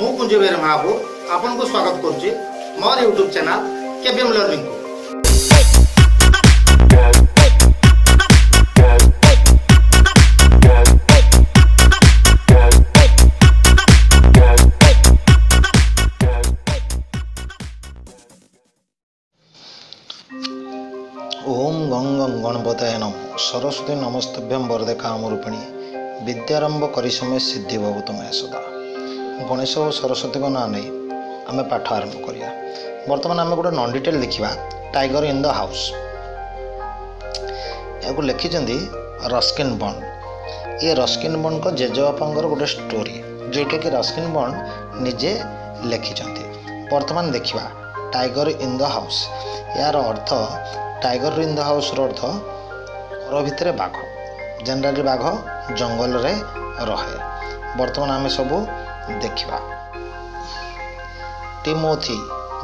मु कुंजबिहारी महाकुड आपन को स्वागत करुचे मोर यूट्यूब चैनल केबीएम लर्निंग को। ओम गंग गंग गणपतये नमः सरस्वती नमस्तभ्यं वरदे कामरूपिणी विद्यारंभ करिसमे सिद्धि भवतु मया सदा। गणेश और सरस्वती को ना नहीं आम पाठ आरंभ करिया। वर्तमान आम गोटे नन डिटेल देखा टाइगर इन द हाउस या लिखी रस्किन बॉन्ड। ये रस्किन बॉन्ड को जेजेबापा गोटे स्टोरी जोटा कि रस्किन बॉन्ड निजे लिखी। वर्तमान देखा टाइगर इन द हाउस यार अर्थ टाइगर इन द हाउस अर्थ घर भितर बाघ जेनेराली बाघ जंगल रे रहे। वर्तमान आम सबू देखा Timothy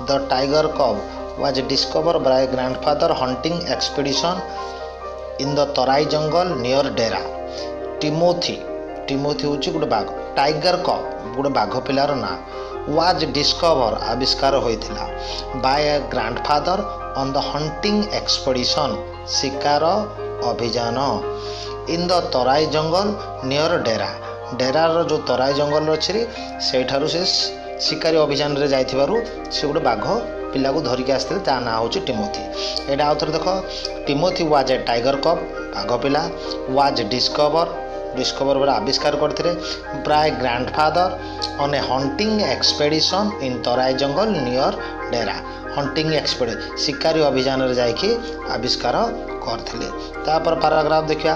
the tiger cub was discover by grandfather hunting expedition in the Terai jungle near Dehra. Timothy Timothy हूँ गोटे बाघ टाइगर कब गोटे बाघ पिलार ना वाज डिस्कवर आविष्कार होता by grandfather on the hunting expedition शिकार अभियान in the Terai jungle near Dehra. डेरार जो तराई जंगल अच्छी से शिकारी अभियान रे जाई से गोटे बाघ पिला को धरिकी आसते ता ना हूँ टिमोथी। एटा आउ थे देख टिमोथी वाज ए टाइगर कब बाघ पिला वाज डिस्कवर डिस्कवर बड़ा आविष्कार करते प्राय grandfather on a hunting expedition in Terai jungle near Dehra. Hunting expedition शिकारी अभियान रे जाई आविष्कार करथिले। तापर पैराग्राफ देखिया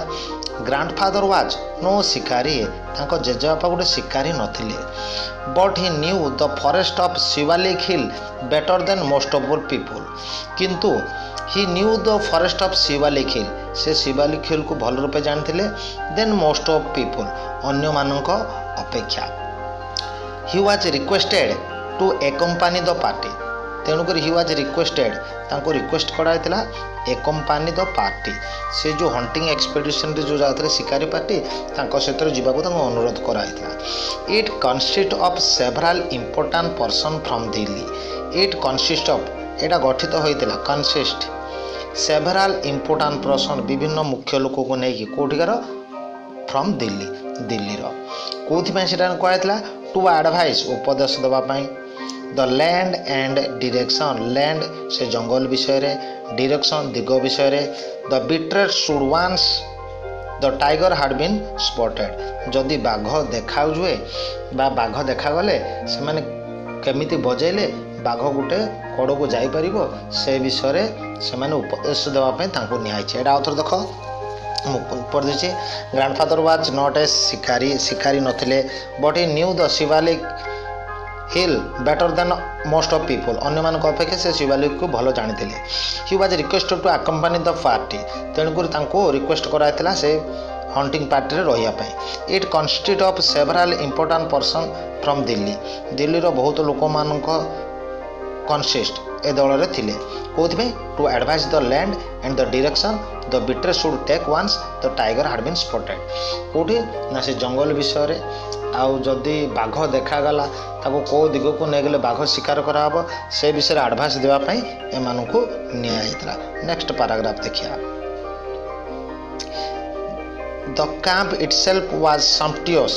ग्रैंडफादर वाज नो शिकारी तांको जेजेबापा गोटे शिकारी नथिले but he knew the forest of Shivalik hill better than most of all people. किंतु he knew the forest of Shivalik hill से शिवालिक हिल को भल रूपे जानथिले देन मोस्ट ऑफ पीपल अन्य मानक अपेक्षा। He was requested to accompany the party तेणुक हि वाज रिक्वेस्टेड तांको रिक्वेस्ट कराइला एकम्पानी द पार्टी से जो हंटिंग एक्सपेडिशन रे जो जाते शिकारी पार्टी तांको क्षेत्र जीवाको तांको अनुरोध कराइला। It consist of several important person from Delhi. It consist of एटा गठित होइतिला कन्सिस्ट सेवरल इंपोर्टेंट पर्सन विभिन्न मुख्य लोक को नेकी कोठिकार फ्रॉम दिल्ली दिल्ली रो कोथि सेटा कहैतिला टू एडवाइस उपदेश देबा पई the land and direction land से जंगल विषय रे डिरेक्शन दिग विषय रे the beaters should once the tiger had been spotted जदि बाघ देखा हुए बा बाघ देखागले से माने केमिति बजेले बाघ गोटे कड़ को जापर से विषय रे से माने उपदेश देवाई तांको निहाइछे। एटा आउथर देख ऊपर देछे ग्रैंडफादर वाज नॉट ए शिकारी शिकारी नथिले but he knew the Shivalik hill better than most of people अन्य मान अपेक्षा से शिवालिक को भल जानी थे। He was requested to accompany the party तेणुक रिक्वेस्ट कराइला से हंटिंग पार्टी रही। It consist of several important person from Delhi Delhi रो बहुत लोक मान कन्सिस्ट ए दल रे थिले कोथबे to advise the land and the direction the beaters should take once the tiger had been spotted कोठी ना से जंगल विषय रे आउ जदि बाघ देखागला ताको को दिग को नहींगले बाघ शिकार कराब से विषय आडभास देवाई एम को निला। नेक्स्ट पैराग्राफ देखिया the camp itself was sumptuous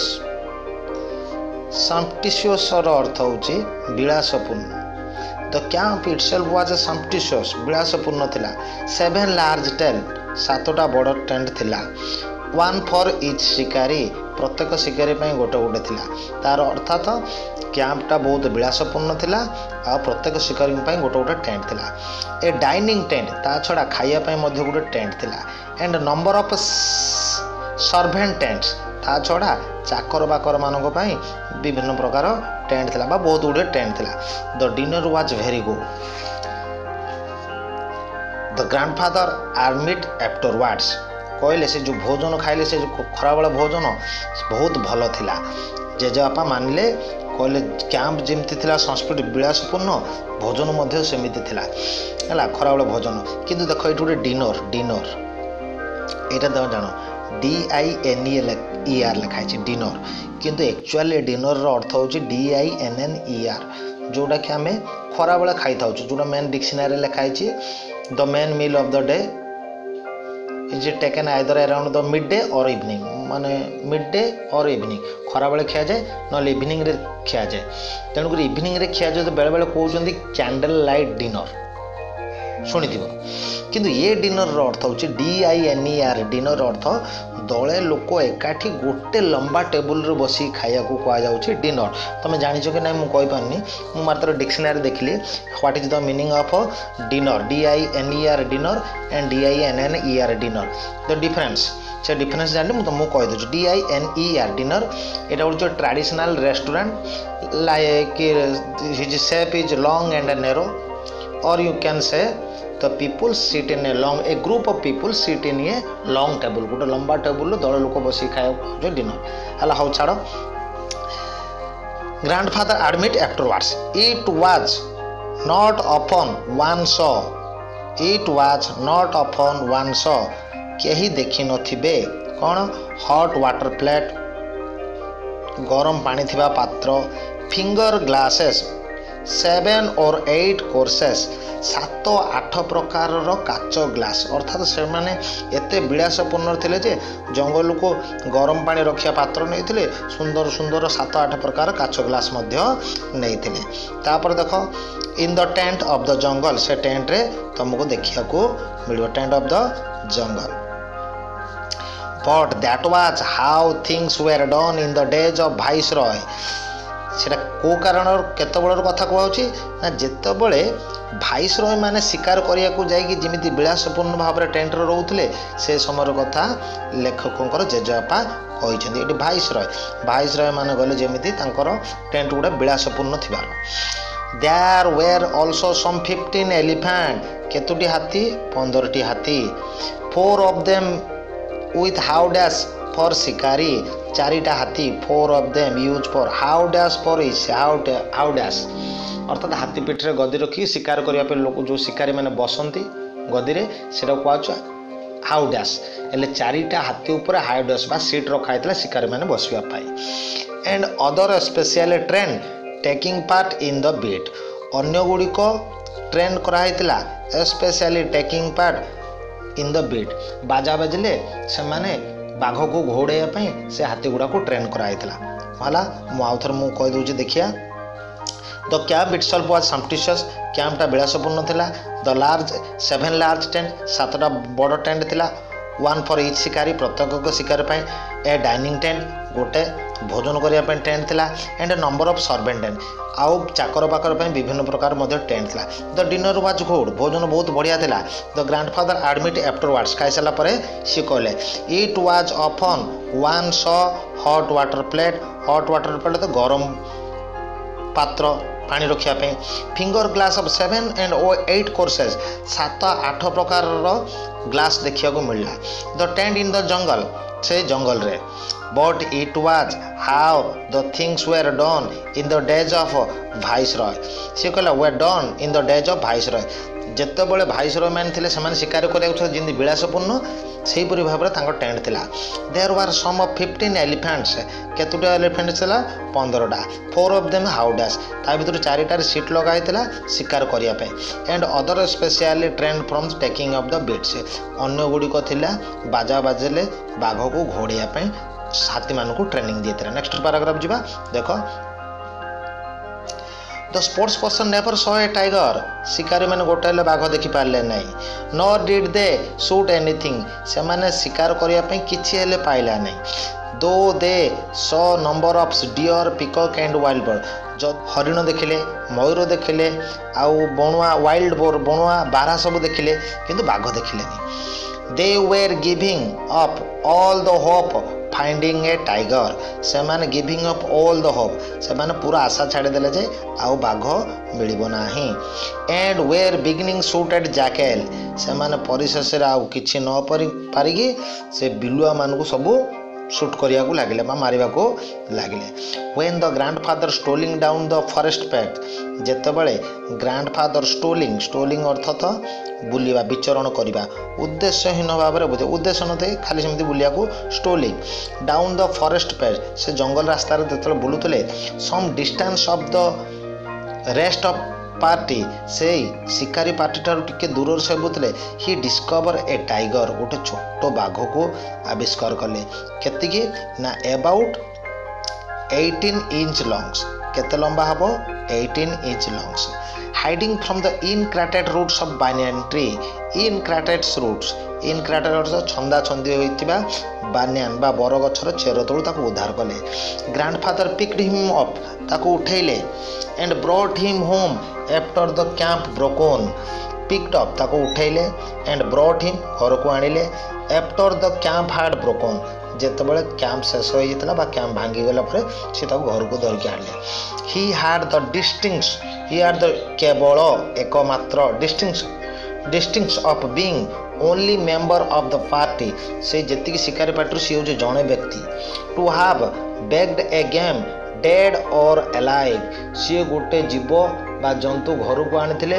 sumptuous अर्थ हूँ विलासपूर्ण the camp itself was sumptuous विलासपूर्ण थिला। 7 लार्ज टेंट 7टा बड़ टेंट थिला 1 फॉर इच शिकारी प्रत्येक शिकारी गोटे गोटे थिला तार अर्थात कैंपटा बहुत विलासपूर्ण थिला आ प्रत्येक शिकारी गोटे गोटे टेंट थिला। ए डाइनिंग टेंट ता छड़ा खाइया मध्य गोटे टेंट थिला and number of servant tents ता छड़ा चाकर बाकर मानक पई विभिन्न प्रकार टेंट थिला बा बहुत गुडे टेंट थिला। The dinner was very good the grandfather admit afterwards कहले से जो भोजन खाइले से खराबेला भोजन बहुत भल थिला जेजेबापा मानिले कहले कैंप जेमती थिला संस्कृति विलासपूर्ण भोजन मध्य सेमिति थिला खराबेला भोजन किंतु देख ये गोटे डिनर डिनर एटा जानो DINER लिखाई डिनर किंतु एक्चुअली डिनर रो अर्थ होची DINNER जोड़ा कि आम खरा बेला खाई था जोड़ा मेन डिक्शनरी लिखाई the main meal of the day is taken either around the mid day और इवनिंग मान मिड डे और इवनिंग खरा बेले खिया जाए ना इवनिंग रे खिया जाए तेणुक इवनिंग रे खिया जाए तो बेले बेले कहते कैंडल लाइट डिनर शुणी किंतु ये डिनर अर्थ होची DINER डिनर अर्थ दले लोक एकाठी गोटे लंबा टेबुल रे बस खाया को कह जाऊँगी डिनर तुम जाच कि ना मुझे मात्र डिक्शनरी देखली what is the meaning of diner DINER diner and DINNER dinner the difference से डिफरेन्स जानी मुझे तुमको कहीदे DINER डिनर यहाँ हूँ traditional restaurant like his shape is long and narrow और you can say the people seat in a long a group of people seat in a long table गोटे लंबा टेबुल दल लोक बस खाया डिनर है हाउ छाड़ grandfather admit afterwards it was not upon one saw it was not upon one saw कहीं देखी नथिबे कौन हॉट वाटर प्लेट गरम पानी थिबा पात्र फिंगर ग्लासेस 7 or 8 कोर्सेस 7-8 प्रकार काच ग्लास अर्थात से मैंने एत विलासपूर्ण थे जे जंगल को गरम पानी रखा पात्र नहीं सुंदर सुंदर 7-8 प्रकार काच ग्लास नहीं देख in the tent of the jungle से टेंट रे तुमको देखा मिल tent of the jungle but that was how things were done in the days of viceroy सेटा को कारण केतबेलर कथा कहूँ ना जितेबले भाइसरॉय माने शिकार करिया को जाई जमी विलासपूर्ण भाव में टेन्ट रोते से समय कथा लेखकों जेजेबापा कहते ये भाइसरॉय मान गले जमी टेन्ट गुड़ा विलासपूर्ण थिबार there were also some 15 elephant केतोटी हाथी 15 हाथी 4 of them with howdahs for शिकारी 4 हाथी 4 of them use for howdahs for is howdahs अर्थात हाथी पीठे गदी रखी शिकार करने लोग जो शिकारी मैंने बसंती गदी रे सेटा कहचो हाउ डैश एले 4 हाथी ऊपर हाउ डैश बा सीट रखा है शिकारी मैंने बसवाई and other special train taking part in the beat अन्य गुड़िक ट्रेन कराइला specially taking part in the beat बाजा बाजिले से मैंने बाघ को घोड़ाइवाई से हाथी गुड़ा को ट्रेन कराइला है मुझे मुझे कहीदे देखिया the camp itself was sumptuous कैम्पटा विलासपूर्ण थिला द लार्ज 7 लार्ज टेंट 7 बड़ टेंट थिला 1 फॉर इच शिकारी प्रत्येक शिकारी ए डाइनिंग टेंट गोटे भोजन करने टेंट थिला and number of servant tent आउ चाकर बाकर विभिन्न प्रकार मध्य टेंट थिला द डिनर वाज गुड भोजन बहुत बढ़िया थिला द ग्रैंडफादर एडमिट आफ्टरवर्ड्स खाई सारा पर सी कहले it was often 1 saw hot water plate तो गरम पात्र पानी रखापी finger glass of 7 and 8 courses 7-8 प्रकार ग्लास देखा मिलला the tent in the jungle से जंगल रे but it was how the things were done in the days of viceroy सी कहला were done in the days of viceroy जितेबले viceroy मैंने थिले से शिकार कराया जिंदगी विलासपूर्ण से हीपरी भाव में टेंट थिला there were some of 15 elephants केतुटा एलिफेंट थिला 15 4 ऑफ देम हाउ डैश ता भितर 4 सीट लगाई थिला शिकार करिया पे and other specially train from taking of the beats अन्य गुड़िक थिला बाजा बाजेले बाघ को घोड़ाइया पे हाथी मान को ट्रेनिंग देते नेक्स्ट पैराग्राफ जीवा देखो the sports person never saw a tiger शिकारी मैंने गोटे बाघ देखी पारे ना nor did they shoot anything से मैंने शिकार करने किसी हेले पाइला नहीं दो they 100 number of deer peacock and wild bird जो हरिण देखिले मयूर देखिले आउ बणुआ वाइल्ड बोर बणुआ बारह सब देखिले किंतु बाघ देखिले they were giving up all the hope finding a tiger से मैंने giving up all the hope से मैंने पूरा आशा छाड़देले जे आउ बाघ मिलिबो नाही and were beginning shoot at jackal से मैंने परिशेष आउ किछि न पारिगी से बिलुआ मानकु सबु शूट करने को लगिले मारे को लगिले। When the grandfather strolling down the forest path जितेबाला ग्रांडफादर स्टोलिंग स्टोलिंग अर्थ तो बुलवा विचरण करवा उद्देश्यहीन भाव में बुझे उद्देश्य न थे खाली सेमती बुलाया strolling down the forest path से जंगल रास्तार जो बुलूले some distance of the rest of party से शिकारी पार्टी ठारे दूर से बुले ही डिस्कवर ए टाइगर गोटे छोट बाघ को आविष्कार कले के ना एबाउट 18 इंच लंग्स केते लंबा हम 18 inch lungs. Hiding from the इनक्राटेड roots of banyan tree इनक्राटेड roots इनक्राटेड roots छंदा छंदी होता बानियान बा बरगछर चेर तलू ताको उद्धार कले। ग्रांडफादर पिक्ड हिम अप ताको उठेले and brought him home after the camp broken picked up ताको उठेले एंड ब्रॉट हिम घर को आनिले after the camp hard broken जितेबाला कैंप शेष होता कैंप भांगीगला सी घर को धरिक आनिले। ही had the distinctions he had the केवल एकमात्र डिस्टिंक्स डिस्टिंक्स of being only member of the party से जी शिकारी पार्टी सी हूँ जड़े व्यक्ति। To have bagged a game dead और अलाइव सी गोटे जीव बा जंतु घर को आनी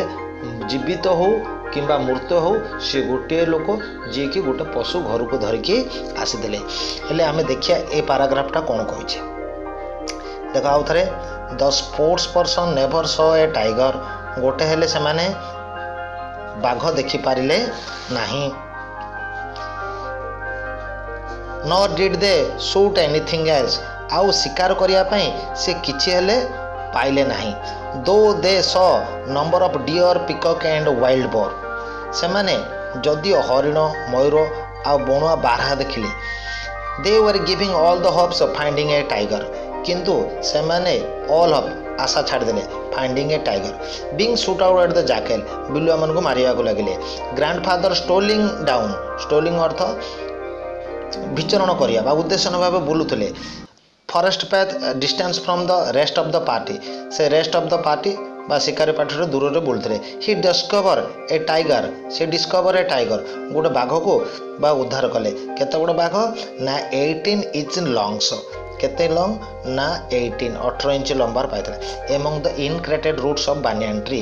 जीवित हो कि मृत हो सी गोटे लोक जी की गोटे पशु घर को धरिकी आसीदे। आम देखिया ए पाराग्राफ्टा कौन कहे देख आउ थे the sports person never saw a tiger गोटे हेले से माने बाघ देखिपारे ना not did they shoot anything else आउ शिकार करने से किसी पाइले नहीं। दो दे सौ number of deer peacock and wild boar से माने जदि हरिण मयूर आ बणुआ बारहा देखिले they were giving all the hopes of finding a tiger किंतु से माने ऑल होप आशा छाड़देले finding a tiger. Being shoot out at the jackal बिलुआ मन को मारिया को लगिले। ग्रांडफादर स्टोलिंग डाउन स्टोलिंग अर्थ विचरण करिया बा उद्देश्य भाव बुलूले। Forest path distance from the rest of the party से रेस्ट ऑफ द पार्टी बा शिकारी पार्टी दूर से बुलूले। ही डिस्कवर ए टाइगर से डिस्कवर ए टाइगर गोटे बाघ को बा उद्धार कले केते गोटे बाघ ना 18 इंच लंग्स केते लंग ना 18 इंच लंबार पाई। Among the इनक्रेटेड roots of banyan tree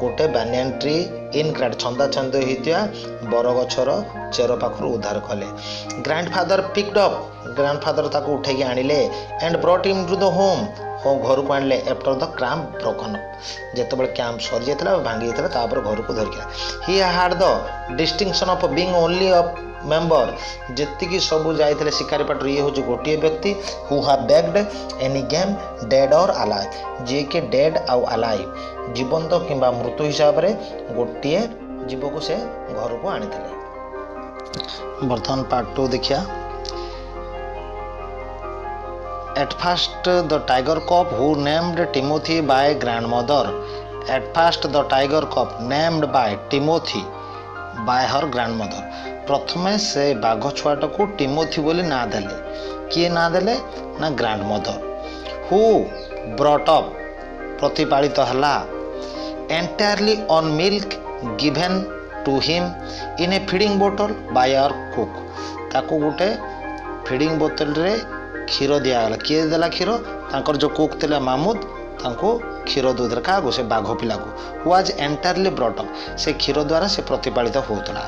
गोटे बानियन ट्री इनक्रेट छंदा छंद होता बरगछर चेर पाखर उद्धार कले। ग्रांडफादर पिक्ड अप ग्रांडफादर ताको उठे आनिले and brought him to the home घर को आनिले आफ्टर द कैंप ब्रोकन जितेबाला कैंप सरी जाता भांगी जाता घर को धरिका। He had the distinction of being only of member जी सब जाते शिकारी पार्टी ये हूँ गोटे व्यक्ति who have bagged any game dead और अलाइव जी के डेड आउ अलाइव जीवंत कि मृत्यु हिसाब रे गोटे जीव को से घर को आनी थे। बर्तमान पार्ट टू देखिया। At first the tiger cub who named Timothy by grand mother at first the tiger cub named by Timothy by her grand mother प्रथमे से बाघ छुआटा को टिमोथी बोली ना देले किए ना देले ना grand mother. Who brought up प्रतिपालित हला entirely on milk given to him in a feeding बोतल बाय आवर कुक ताको गोटे फीडिंग बोतल रे क्षीर दिगला किए देला क्षीर तांकर जो कुक थिला मामुद तांको क्षीर दूधर का से बाघ पिला को वाज एंटायरली ब्रॉट अप से क्षीर द्वारा से प्रतिपालित होता।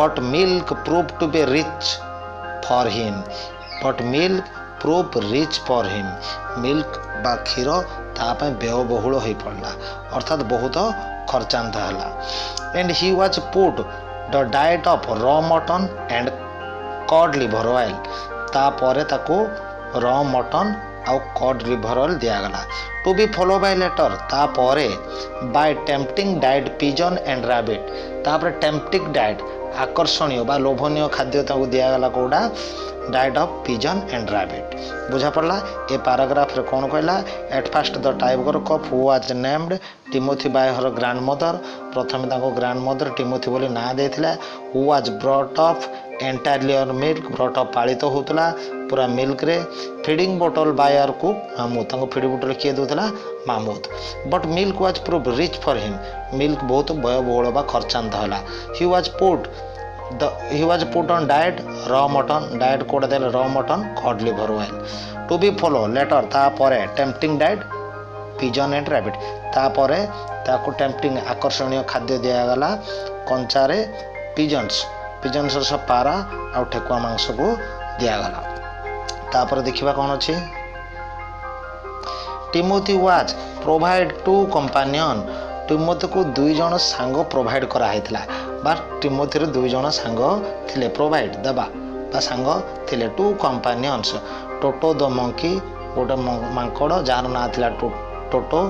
But milk prove to be rich for him but milk prove rich for him milk बा क्षीर ताप व्ययबहुल हो पड़ा अर्थात बहुत खर्चांत है। And he was put the diet of raw mutton and cod liver oil तापर ताको रॉ मटन आउ कॉड लिवर ऑयल दिगला। To be follow by later तापर by tempting diet pigeon and rabbit तापर टेम्पटिंग डाएट आकर्षणीय बा लोभनीय खाद्य ताको दिगला कोड़ा diet of pigeon and rabbit बुझा पड़ला। ए पैराग्राफ रे कोन कहला at first the tiger cub who was named Timothy by her grand mother प्रथमे ताको ग्रांड मदर टिमोथी बोली ना देथिला। Who was brought up entirely on milk brought up पालित होतला पूरा मिल्क रे फीडिंग बोतल बाय आवर कुक मामूद ताको फीडिंग बोतल किए दोतला Mamud. But milk was prove rich for him milk बहुत व्ययबहुल बा खर्चांत हला। He was put He was put on diet raw mutton, diet code del raw mutton, cod liver oil. To be follow later ta pore tempting diet pigeon and rabbit. Ta pore ta ko tempting आकर्षणीय खाद्य दिया गला कंचारे pigeons, pigeons स पारा आउ ठेकुआ मांस को दिया गला. तापर देखिबा कोन अछि Timothy was provide to companion. Timothy को दुई जण संग प्रोवाइड करा हेतला बा टिमोथी रे दुई जण संग थिले प्रोवाइड दबा बा संग थिले to companions. Toto the monkey गोटे मांकड़ जार ना थिला Toto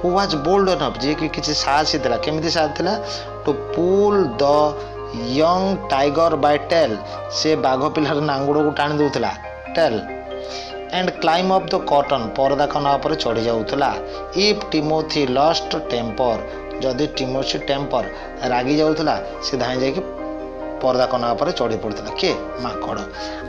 who was bold enough जे कि किछि साहसी थिला. केमिति साहस थिला to pull the young tiger by tail. से बाघ पिलर नांगुड़ को टाणी दउथला tail and climb up the cotton परदा खना पर चढ़ी जाउथला. इफ टिमोथी लॉस्ट टेम्पर जदि टिमोथी टेम्पर रागी जाउथला से धाई जाय कि परदा खना पर चढ़ी पड़थला के माकड़.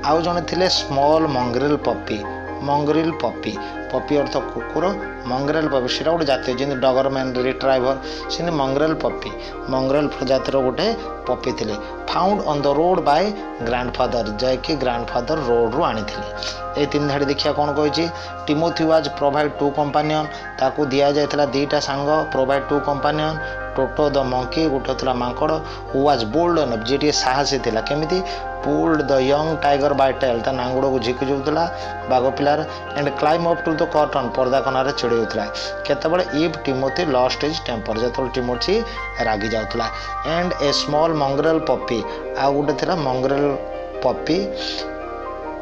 आउ जने थिले small mongrel puppy. Mongrel puppy puppy अर्थ कुकुर. मंगरेल पप्पी सेटा गोटे जाति जेन डगरमैन रिट्राइवर सिने मंगरेल पप्पी मंगरेल प्रजातिर गोटे पप्पी थिले. Found on the road by grandfather जय कि ग्रैंडफादर रोड रु आनिथिले. ए तीन धाड़ी देखिया कोन कहैछि Timothy was provide to companion. ताकू दिया जायथला दीटा संग provide to companion. Toto the monkey गोटे थला मांकड़. हु वाज बोल्ड एनफ जे टी साहसी थिला. केमिति pulled the young tiger by tail ता नांगुड़ को झिकि जाउथला बाघ पिलार and climb up to the cotton पर्दा खनारे चढ़ी जाउथला. केतबेले if Timothy lost his temper जतल टिमोथी रागी जाउथला. And a small mongrel puppy आ गोटे थिला mongrel puppy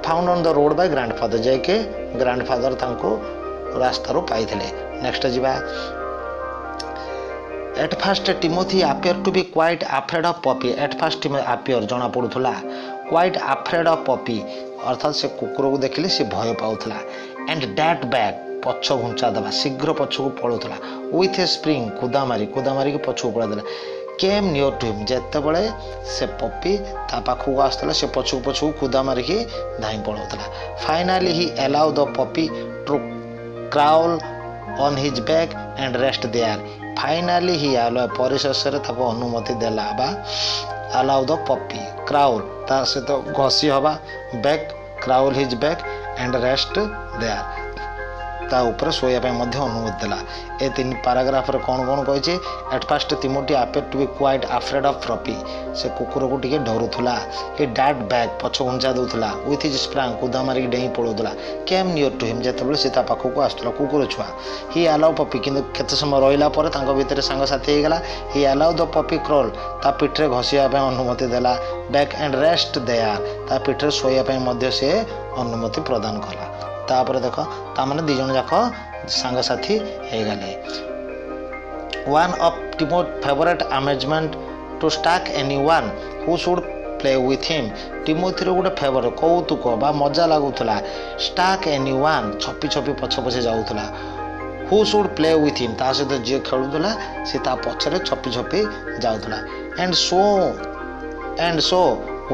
found on the road by grandfather जे के ग्रैंडफादर तांको रास्ता रो पाइथिले. नेक्स्ट जिबा at first Timothy appear to be quite afraid of puppy. At first Timothy appear जना पडुथला क्वाइट अफ्रेड ऑफ पपी अर्थात से कुकुर को देखिले से भय पाउथला. एंड डैट बैक पछ घुंचा दबा शीघ्र पछ को पळुथला. विथ ए स्प्रिंग कुदा मारी के पछ पळा देला. केम नियर टू हिम जत्ते बळे से पपी ता पाखु आस्तला से पछ को कुदा मारी के धाई पळुथला. Finally he allow the puppy to crawl on his back and rest there. Finally he allow परिशेषरे ताको अनुमति देला बा अलाउ द पपी क्राउल ता से तो घसी हबा back crawl his back and rest there ता ऊपर सोया पे मध्य अनुमति देला. ए तीन पैराग्राफ रे कोन कोन कहै छै at first Timothy appear to be quite afraid of puppy. से कुकुर को टिके डरुथला. ए डैट बैक पछ गुंजा दउथला. विथ हिज स्प्रांग कुदा मारी डेई पळोथला. केम नियर टू हिम जतबले सीता पाखो को आस्तला कुकुर छुआ. ही अलाउ पपी किंतु केते समय रोइला पर तांको भीतर संग साथी हे गेला. He allow the puppy crawl ता पिठरे घसिया पे अनुमति देला. बैक एंड रेस्ट देयर ता पिठरे सोया पे मध्य से अनुमति प्रदान कला. तापर देख ताने दी जन जाक सांगसाथी होगले. One of टिमोथ favourite amazement to stalk any one who should play with him. Timothy गोटे फेवर कौतुक बा मजा लगुला. स्टाक एनी वन छपी पछे जाऊला. Who should play with him ता सहित जी खेलुला सी ता पछे छपी जाऊला. And so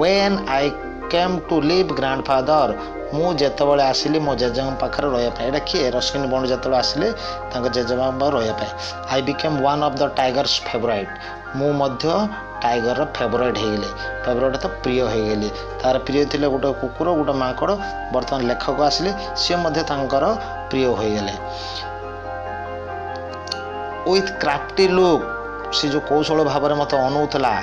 when I came to live grandfather मु जेतबले आसिली मो जेजेमा पाखर रहया पाए. एटा किए रस्किन बॉन्ड जेतबले आसिले तांग जेजेमा बा रहया पाए. I became one of the tigers favourite मु मध्य टाइगर रो फेवरेट हेले. फेवरेट तो प्रिय हेले. तार प्रिय थिले गोटे कुकुर गोटे मांकड़. वर्तमान लेखक आसिले से मध्य तांकर प्रिय हेले. विथ क्राफ्टी लुक से जो कौशल भाव मत अनौला.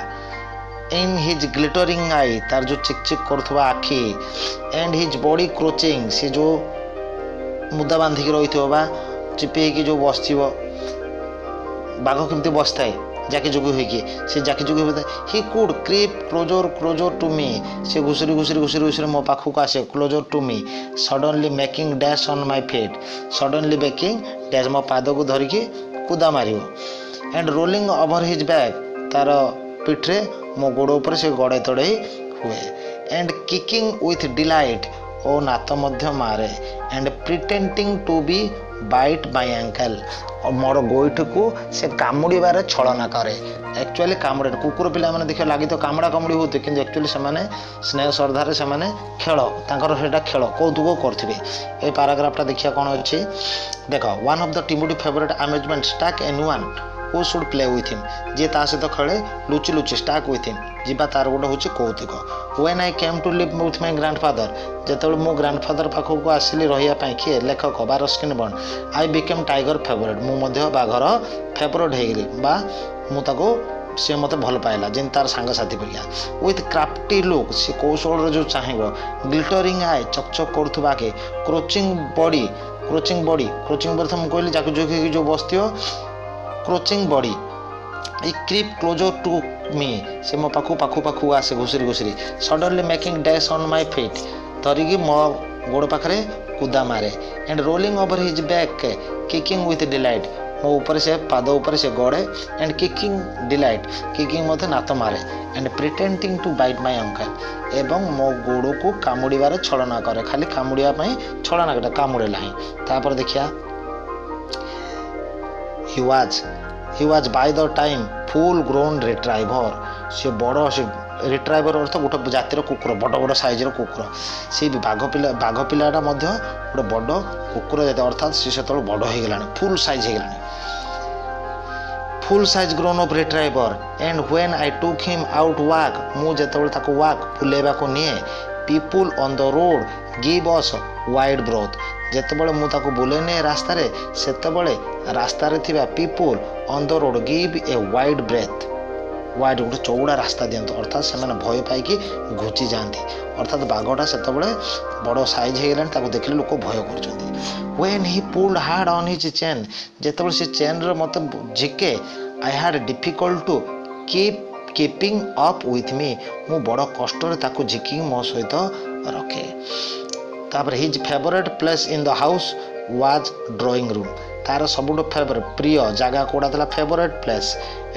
इन हिज ग्लिटरिंग आई तार जो चिकचिक करुवा आखि. एंड हिज बॉडी क्रोचिंग से जो मुदा बांधिक रही बा चिपेक जो बस बाघ केमती बस थाए जाकिजुगी हो सी जाकिजुगी होता. He could creep closer to me. से घुसुरी मो पाखक आसे closer to me. Suddenly making dash on my feet. Suddenly making dash मो पाद को धरिकी कुदा मार. And rolling over his back तार पिठे मो गोड़ उपर से गड़े तड़े हुए. एंड किकिंग विथ डिलाइट ओ नात मध्य मारे. And pretending to be bite by ankle और मोर गोइठ को से कामुड़ी बारे छलना करे. एक्चुअली कामुड़े कुकुर पिला माने देखियो लागी तो कामुड़ा कामुड़ी होते किंतु एक्चुअली से माने स्नेह श्रद्धार से माने खेल तांकर सेटा खेल कौतुक करथिबे. ए पैराग्राफटा देखिया कोन अछि देखो. One of the Timothy favourite amazement stalk any one who should play with him. Je ta sahito khale luchi luchi stack with him. jiba tar goda hoche koutuko. When I came to live with my grandfather, jetabel mo grandfather pakhoku asili rahiya pai kiye lekhak ba Ruskin Bond, I became tiger favorite. mu madhya baghara favorite hegli ba mu tako से मत भल पाइला जेन तार सांग साथी परिया with crafty look से कौशल जो चाहिबो glittering आय चकचक करथुबा के क्रोचिंग बॉडी हम कहले जाकु जोखि जो बस्तियो crouching body a creep closer to me से मो पाखु आसे घुसरी suddenly making dash on my feet तरीगी मो गोड़ पाखरे कुदा मारे and rolling over his back kicking with delight मो ऊपर से पाद ऊपर से गड़े एंड किकिंग डिलाइट किकिंग मत नात मारे and pretending to bite my ankle एवं मो गोड़ को कामुड़बार छलना करे खाली कामुड़ा छलना कामुड़ेला ही तापर देखिया he was by the time full grown retriever से बड़ से रिट्राइवर अर्थ गोटे जातिर कुकुर बड़ बड़ सैजर कुकुर से बाघ पिलाटा गोटे बड़ कुकुर जाति अर्थात सी से बड़ हो गला full size grown of retriever and when I took him out walk मुझे वाक बुलेबा को निये people on the road give us wide berth जितेबाला मुझे बुले निए रास्तार people on the road give a wide breath wide गोटे चौड़ा रास्ता दियंत अर्थात से भय पाई घुची जाती अर्थात बाघटा से बड़ साइज हो देखने लोक भय कर when he pulled hard on his chain जिते से चेन मत झिके I had difficult to keeping up with me मु बड़ कष्ट झिकी मो सहित रखे तापर his favourite place in the house was drawing room तार सब फेवरेट प्रिय जगह कौड़ा था फेवरेट प्लेस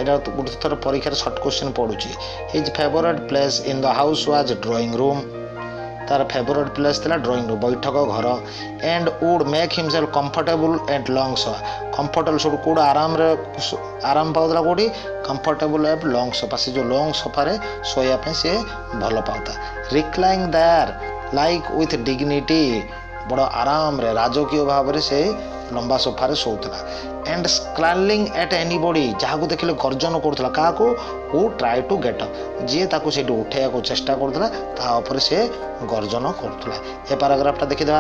एटा गोटे थर परीक्षार शॉर्ट क्वेश्चन पड़ुची his favourite place in the house was drawing room तार फेवरेट प्लेस था ड्रॉइंग रूम बैठक घर and would make himself comfortable and long sofa comfortable सब कौड़ा आराम पाता कौटी कंफर्टेबल एंड लॉन्ग सोफा से जो लॉन्ग सोफारे शोवाई सी भल पाता reclining there like with dignity बड़ा आराम रे राजकीय भाव से लंबा सोफारे शोला and snarling at anybody जहाँ देखिले गर्जन करूला क्या को ट्राए टू गेट अप जी ताकू से उठाइया चेष्टा करूला से गर्जन करूला ए पैराग्राफ्टा देखीदा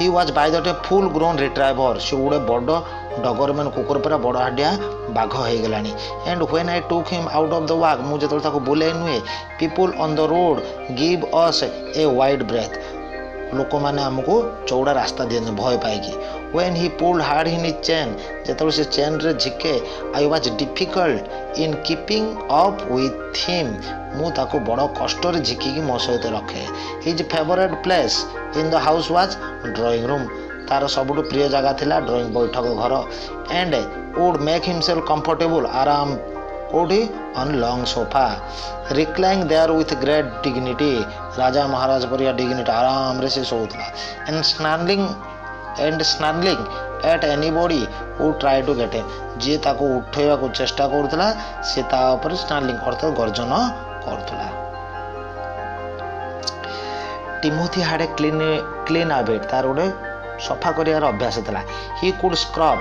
he was by the time full grown retriever से गोटे बड़ डगर मैंने कुकुर पर बड़ हाडिया बाघ हो गला and when I took him out of the walk मुझे बुले नुहे people on the road give us a wide breath लोक मैंने आमको चौड़ा रास्ता दिए भय पाई when he pulled hard in his chain जो से चेन रे झिके I was difficult in keeping up with him मुझे बड़ कष्ट झिकी मो सहित रखे his favourite place in the house was drawing room तार सब प्रिय जगह थिला ड्रॉइंग बैठक घर and would make himself comfortable आराम कोडी on long sofa reclining there with great dignity राजा महाराज परिया डिग्निटी आराम रे से सोउतला and snarling at anybody who try to get जे ताको उठाइबा को चेष्टा करथला से ता ऊपर स्नैलिंग अर्थात गर्जन करथला टिमोथी हाडे क्लीन हैबिट तार ओडे सफा करार अभ्यास था हि कुड स्क्रब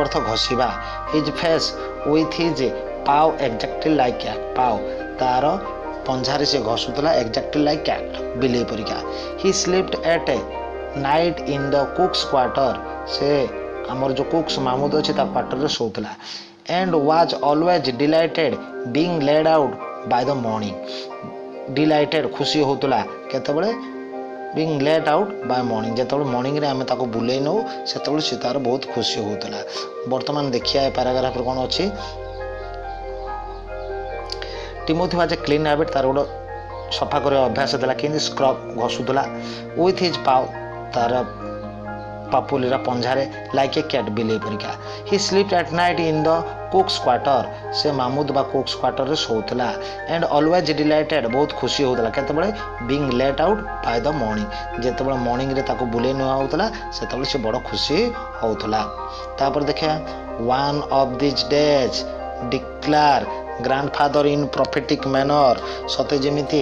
अर्थ घसीबा his face with his paw exactly like cat paw तार पंजारे से घसुला एक्जाक्टली लाइक कैट बिलई परिका he slept at a night in the cook's quarter से आमर जो कुक्स मामुद अच्छे क्वार्टर में शोला and was always delighted being lead out by the morning delighted खुशी होता केतबले being let out by morning जो मॉर्निंग रे आमे ताको बुले नौ से सी तार बहुत खुशी होता बर्तमान देखिए पैराग्राफ कौन अच्छी Timothy was a clean habit तार गोटे सफा कर अभ्यास था कि स्क्रब घसुला विथ हिज पाव तार पापुलेरा पंजारे लाइक ए कैट बिलई परिका he slept at night in the cook's quarter से मामुद बा कुक्स क्वार्टर में सोला एंड ऑलवेज डिलाइटेड बहुत खुशी होता केतबले being let out by the morning जितेबाला मॉर्निंग रे ताको बुले न होतला सेतबले से बड़ खुशी होतला तापर देखिया one of this days declare grandfather in prophetic manner सते जेमिति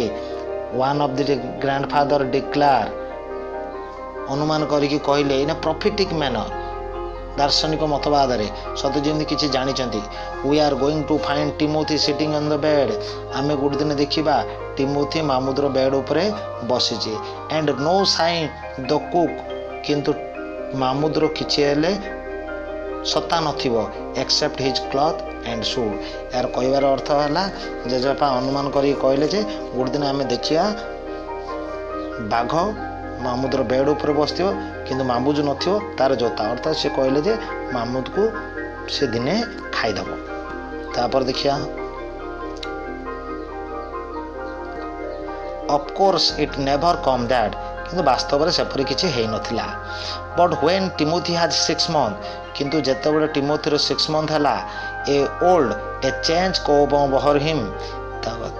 one of the grandfather declare अनुमान करिके कहले इन प्रोफेटिक मैनर दार्शनिक मतवाद रे सते जेंदी किछि जानिचंती। We are going to find Timothy sitting on the bed. आमे गुड दिन देखिबा टिमोथी मामुद्र बेड उपरे बसिछि। And no sign the cook, किंतु मामुद्र किछि हेले सत्ता नथिबो except his cloth and shoe. यार कहार अर्थ है जेजेपा अनुमान करी कहले जे गोटे दिन आम देखिया बाघ मामुद्र बेड उपर बसो कि मामुज न तार जोता, अर्थात से कहले जे मामुद को से दिने खाईदेव। तापर देखिया of course it never come that, किंतु वास्तव में सेपरी किसी है ना। बट व्वेन टिमोथी हाज 6 month, किंतु जितेबाला टिमोथी 6 month है ए ओल्ड ए चेंज कोहर हिम,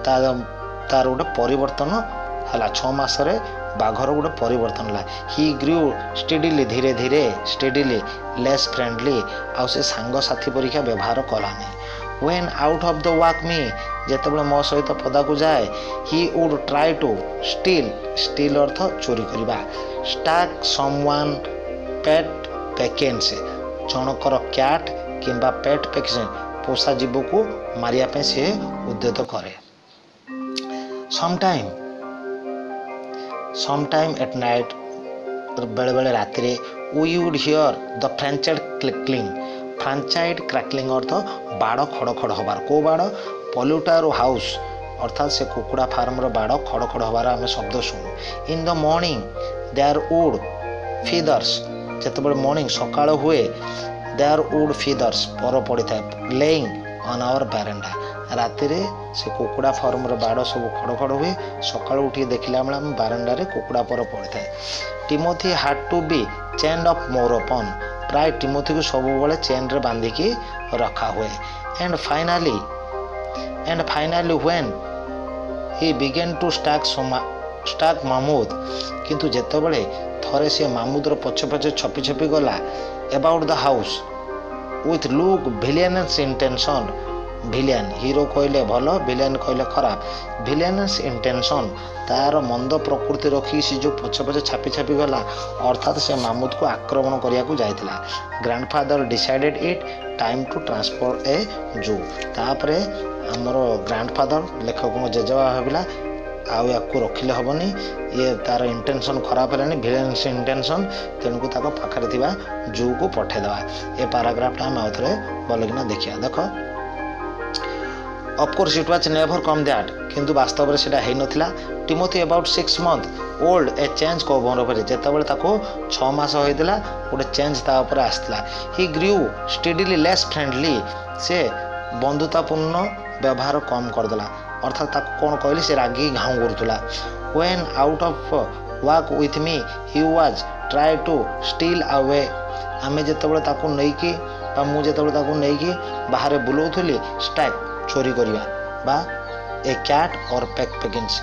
तार गोटे परिवर्तन है 6 मास बाघर गोटे परिवर्तन है। हि ग्रू स्टेडली, धीरे धीरे स्टेडली लेस फ्रेंडली, आउ से सांग साथी परीक्षा व्यवहार कलानी। When out of the walk me, जितेबाला मो सहित पदा को जाए, he would try to steal अर्थ चोरी करवा, स्टाक समवान पेट वैकेंसी, जनकर क्याट किंबा पेट पेक्शन पोषा जीव को मारिया से उद्यत करे। समटाइम एट नाइट, बेले बेले राति we would hear the फ्रांचाइड cling. फ्रांचाइड crackling अर्थ बाड़ खड़खड़ हबार। को बाड़? पल्यूटर हाउस, अर्थात से कुकुड़ा फार्मर बाड़ खड़खड़ हबार आम शब्द शुणु। In the morning there would feathers, जितेबाला मॉर्निंग सकाळ हुए, देयर वुड फीदर्स पर पड़ी था, लेइंग ऑन आवर बारेंडा। राति रे से कुकुड़ा फार्मर बाड़ सब खड़खड़ हुए, सकाळ उठी देखला बेला बारेंडा रे कुकुड़ा पर पड़ी था। Timothy had to be chain of मोरोपन, प्राय टिमोथी को सब बेले चेन रे बांधिकी रखा हुए। And finally when he began to stalk Mahmood, किंतु जितेबाला थरे से मामुद्र पछे पछे छपी छपी गला about the house with look villainous intention. Villain hero कहले भल, भिलियन कहले खराब। भिलियनस इंटेंशन तार मंद प्रकृति रखी से जो पछे पछे छापी छापी गला, अर्थात से मामुद को आक्रमण करने को जाइला। Grandfather decided it time to transfer a zoo. तापर आमर ग्रांडफादर लेखक जेजेबा भाविला आउ या रखिले हेनी, ये तार इंटेंशन खराब है भिलेन्स इंटेंशन, तेणुकू ताको पाखरे थिबा जू को पठेदेवा। ए पाराग्राफ्टा आम आउथरे भलकिना देखिया। देख of course it was never come that, किंतु वास्तव में सेटा है नथिला। Timothy about 6 month old a change कोहर उपर, जेतेबाला ताको 6 मास होइदिला गोटे चेंज ता उपर आसला। हि ग्रू स्टेडली लेस फ्रेंडली, से बंधुतापूर्ण व्यवहार कम करदेला, अर्थात कौन कहली से रागी घाँव करूला। When out of walk with me he was try to steal away, आम जितेबाला नहीं मुझे नहीं बाहर बुलाऊली स्टैक चोरी करवा बा ए कैट और पैक पेकिंस,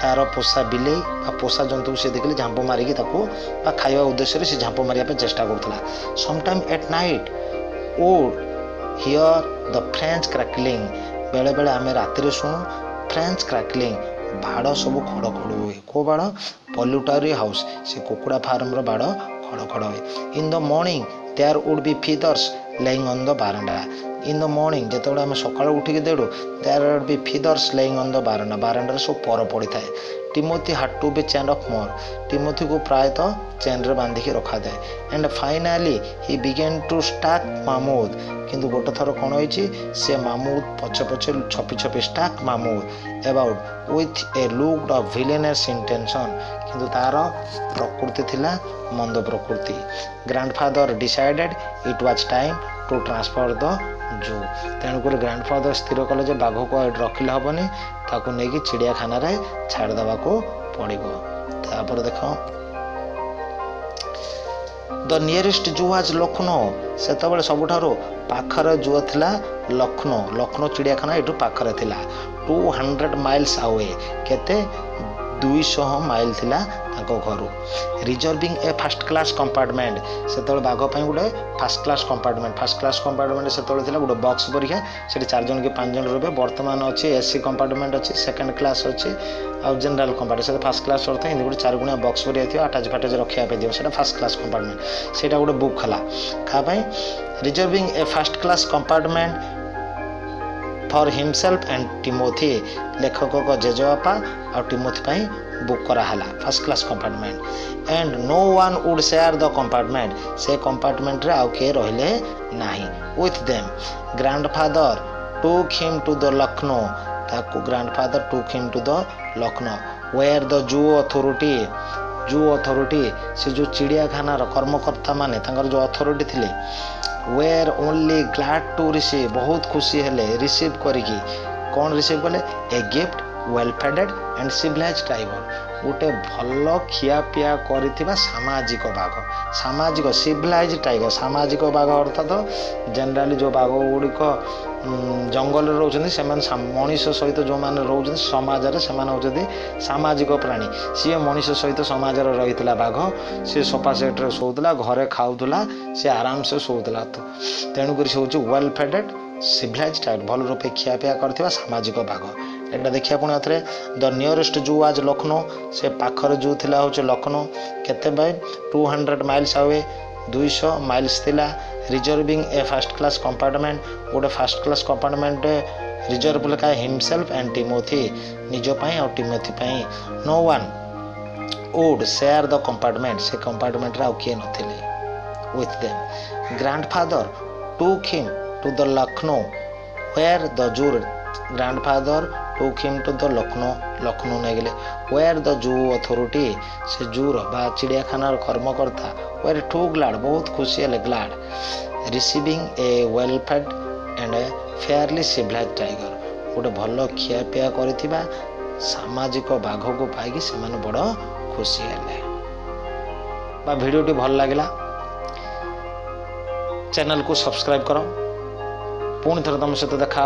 तार पोषा बिलई बा पोषा जंतु से देखिले झांप मारिकी खाइबा उद्देश्य से झांप मारिया चेष्टा करूला। Sometime at night would hear the French crackling, बेले बेले आम राति शुणु फ्रेंच क्रैकलिंग, बाड़ सब खड़खड़ हुए। को बाड़? पल्यूटरी हाउस, से कुकुड़ा फार्मर बाड़ खड़खड़ हुए। In the morning there would be feathers laying on the बारंडा। In the morning जितेबाला आम सकाळू उठिकी देडू, there would be feathers laying on the बारंडा, बारंडार सब पर पड़ी थाए। Timothy had to be chain of more, Timothy को प्रायतः चेन रे बांधिकी रखा जाए। And finally he began to stalk Mahmood, किंतु गोटे थर कौन होइछि से मामुद पछे पछे छपी छपी stalk Mahmood about with a look of villainous intention, किंतु तार प्रकृति थिला मंद प्रकृति। Grandfather decided it was time to transfer the zoo, तेणुकर ग्रांडफादर स्थिर कले जे बाघ को रखिले हेनी, ताकू नहीं चिड़ियाखाना रे छाड़देवा पड़ो। तापर देख the nearest zoo was Lucknow, सेतबेले सबुठारो पाखरे जू थिला लखनऊ। लखनऊ चिड़ियाखाना एठू पाखरे थिला 200 miles अवे, केते 200 mile थिला ताको घरू। Reserving a first class compartment, सेतबेले बाघ पई गुडे फर्स्ट क्लास कंपार्टमेंट सेतबेले थिला गुडे बॉक्स परिका, सेठी 4 जन के 5 जन रहबे। वर्तमान अछि एसी कंपार्टमेंट अछि, सेकंड क्लास अछि, आ जेनराल कंपार्टमेंट से फर्स्ट क्लास सर था गोटे चारगुणिया बक्स पर थी आटाच फाटाच रखापी दिव से फर्स्ट क्लास कंपार्टमेंट से गोटे बुक है कापाई reserving a first class compartment for himself and Timothy लेखक जेजेबापा और टिमोथी पाई बुक कराला first class compartment and no one would share the compartment से कंपार्टमेंट रे आउ के रहले नाही with them grandfather took him to the Lucknow ताकू grandfather took him to the Lucknow where the zoo authority से जो चिड़ियाखानार कर्मकर्ता माने तांकर जो अथॉरिटी थिले where only glad to receive बहुत खुशी हेले रिसीव करिकी कौन रिसीव कले a gift well fed and civilised tribal गोटे भल खियापिया कर सामाजिक बाघ सिविलाइज टाइगर सामाजिक बाघ अर्थात जेनराली जो बाघ गुड़िक जंगल रोच मनीष सहित जो मैंने रोच समाज में सामाजिक प्राणी सी मनीष सहित समाज रही बाघ सी सोफा सेट्रे शोला घरे खाऊला सी आराम से शोला तेणुक से हूँ वेल फेडेड सिविलाइज टाइगर भल रूपे खियापिया कर सामाजिक बाघ एटा देखिए पुणी थे द नियरेस्ट जू आज लखनऊ से पाखर जू थी हूँ लखनऊ केते बाय 200 माइल्स अवे 200 माइल्स थिला reserving a first class compartment गोटे फर्स्ट क्लास कंपार्टमेंट रिजर्व लिखाए हिमसेल्फ एंड टिमोथी निजपाई और टिमोथी पाई no one would share the compartment से कंपार्टमेंट आउ किए नथिले with them grandfather took him to the Lucknow where the zoo grandfather took him to the Lucknow नहीं गले वेयर द जू अथॉरिटी से जूर बा चिड़ियाखानार कर्मकर्ता वेयर टू ग्लाड बहुत खुशी है glad receiving a well fed and a fairly civilised tiger गोटे भल खियापिया कर सामाजिक बाघ को पाई से बड़ खुशी है बा वीडियोटी भल लगे चैनल को सब्सक्राइब कर पुणी थोड़े तुम सहित देखा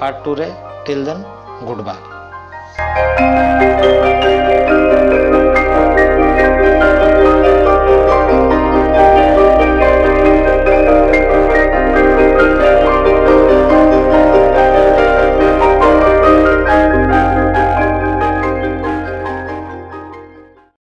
पार्ट 2 रे टिल देन गुड बाय।